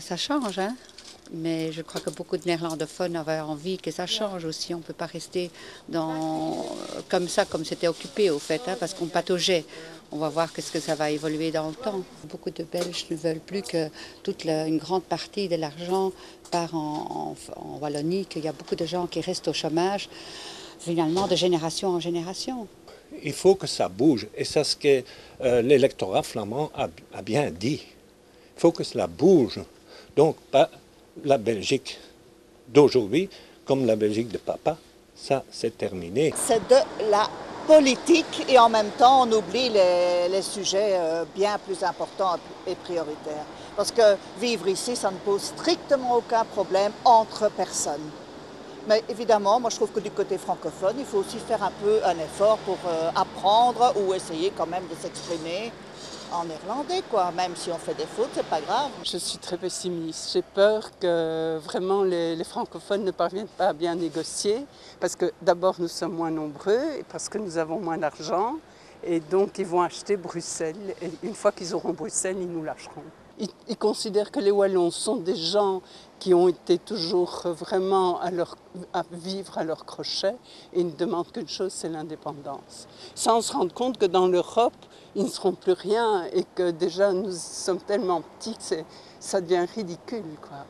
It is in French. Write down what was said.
Ça change, hein? Mais je crois que beaucoup de néerlandophones avaient envie que ça change aussi. On ne peut pas rester comme ça, comme c'était occupé au fait, hein, parce qu'on pataugeait. On va voir qu'est-ce que ça va évoluer dans le temps. Beaucoup de Belges ne veulent plus que une grande partie de l'argent part en Wallonie, qu'il y a beaucoup de gens qui restent au chômage, finalement de génération en génération. Il faut que ça bouge, et c'est ce que l'électorat flamand a bien dit. Il faut que cela bouge. Donc, pas la Belgique d'aujourd'hui, comme la Belgique de papa, ça c'est terminé. C'est de la politique et en même temps on oublie les sujets bien plus importants et prioritaires. Parce que vivre ici, ça ne pose strictement aucun problème entre personnes. Mais évidemment, moi je trouve que du côté francophone, il faut aussi faire un peu un effort pour apprendre ou essayer quand même de s'exprimer en néerlandais, quoi. Même si on fait des fautes, c'est pas grave. Je suis très pessimiste. J'ai peur que vraiment les francophones ne parviennent pas à bien négocier parce que d'abord nous sommes moins nombreux et parce que nous avons moins d'argent et donc ils vont acheter Bruxelles et une fois qu'ils auront Bruxelles, ils nous lâcheront. Ils considèrent que les Wallons sont des gens qui ont été toujours vraiment à vivre à leur crochet et ils ne demandent qu'une chose, c'est l'indépendance. Sans se rendre compte que dans l'Europe, ils ne seront plus rien et que déjà nous sommes tellement petits que ça devient ridicule, quoi.